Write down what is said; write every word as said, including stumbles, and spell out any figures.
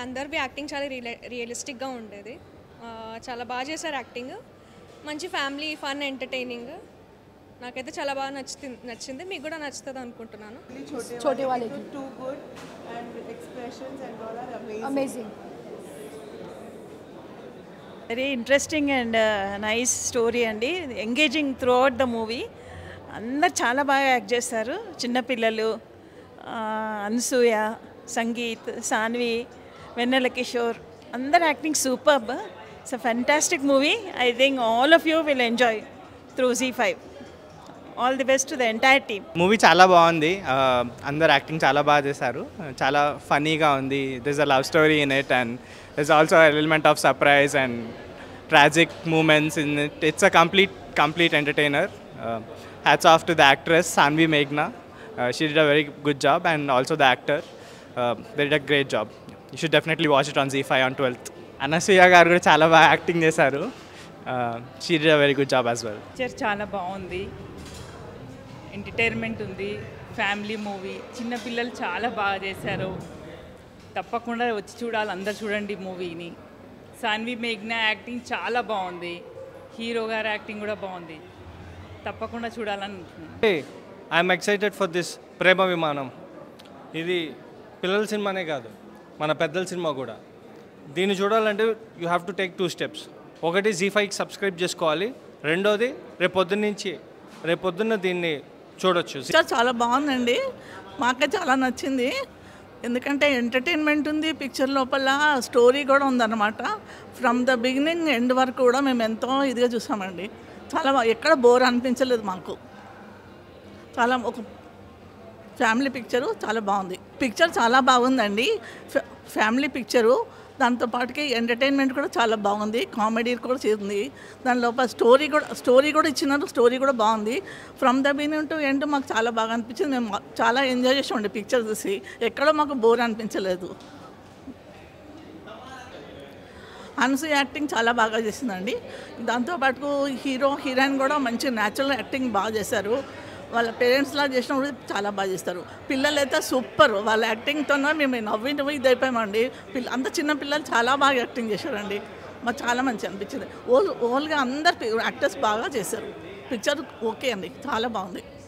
अंदर भी एक्टिंग चाला रियलिस्टिक गा उंडेदी चाला बागा चेशारु एक्टिंग मंची फैमिली फन एंटरटेनिंग नाकैते चाला बागा नच्चिंदी नच्चिंदी मीकु कूडा नच्चुतदि अनुकुंटुन्नानु छोटे वाले की too good and expressions and all are amazing amazing very interesting and nice story अंडी engaging throughout the movie अंदर चाला बागा యాక్ట్ చేశారు చిన్న పిల్లలు Anasuya sangeet Saanvi Anil Kishore, andar acting superb. It's a fantastic movie. I think all of you will enjoy through Z five. All the best to the entire team. Movie chala baagundi. Andar acting chala baga chesaru. Chala funny ga undi. There's a love story in it, and there's also an element of surprise and tragic moments in it. It's a complete, complete entertainer. Uh, hats off to the actress Sanvi Megna. Uh, she did a very good job, and also the actor. Uh, they did a great job. You should definitely watch it on Z five on twelfth. Anasuya garu kuda chaala ba acting chesaru. She did a very good job as well. Picture chaala baagundi. Entertainment undi, family movie. Chinna pillalu chaala baaga chesaru. Tappakunda vachi chudali andaru chudandi movie ni. Sanvi Megna acting chaala baagundi. Hero garu acting kuda baagundi. Tappakunda chudalani anukuntunna. Hey, I am excited for this Prema Vimanam. Idi pillal cinema ne kaadu. మన పెద్దల cinema కూడా దీన్ని చూడాలంటే you have to take two steps ఒకటి జీ ఫైవ్కి subscribe చేసుకోవాలి రెండోది రేపొద్దున్న నుంచి రేపొద్దున్న దీన్ని చూడొచ్చు చాలా బాగుందండి మాకే చాలా నచ్చింది ఎందుకంటే ఎంటర్టైన్మెంట్ ఉంది పిక్చర్ లోపల స్టోరీ కూడా ఉందన్నమాట ఫ్రమ్ ద బిగినింగ్ ఎండ్ వరకు కూడా మేము ఎంతో ఇదిగా చూసామండి చాలా ఎక్కడ బోర్ అనిపించలేదు మాకు చాలా ఒక ఫ్యామిలీ పిక్చరు చాలా బాగుంది పిక్చర్ చాలా బాగుందండి ఫ్యామిలీ పిక్చరు దాంతో పాటుకి ఎంటర్టైన్మెంట్ కూడా చాలా బాగుంది కామెడీ కూడా చేసింది దాని లోపల స్టోరీ కూడా స్టోరీ కూడా ఇచ్చినారు స్టోరీ కూడా బాగుంది from the beginning to end మాకు చాలా బాగా అనిపించింది మేము చాలా ఎంజాయ్ చేసామండి పిక్చర్ చూసి ఎక్కడో మాకు బోర్ అనిపించలేదు అనసూయ యాక్టింగ్ చాలా బాగా చేసిందండి దాంతోపాటు హీరో హీరోయిన్ కూడా మంచి న్యాచురల్ యాక్టింగ్ బాగా చేశారు వాళ్ళ పేరెంట్స్లా చేసినప్పుడు చాలా బాగా చేస్తారు పిల్లలైతే సూపర్ వాళ్ళ యాక్టింగ్తోనే మేము నవ్వి నవ్వి ఇదైపోయామండి పిల్ల అంత చిన్న పిల్లలు చాలా బాగా యాక్టింగ్ చేశారండి మాకు చాలా మంచి అనిపించింది ఓల్ ఓల్గా అందరు యాక్టర్స్ బాగా చేశారు పిక్చర్ ఓకే అండి చాలా బాగుంది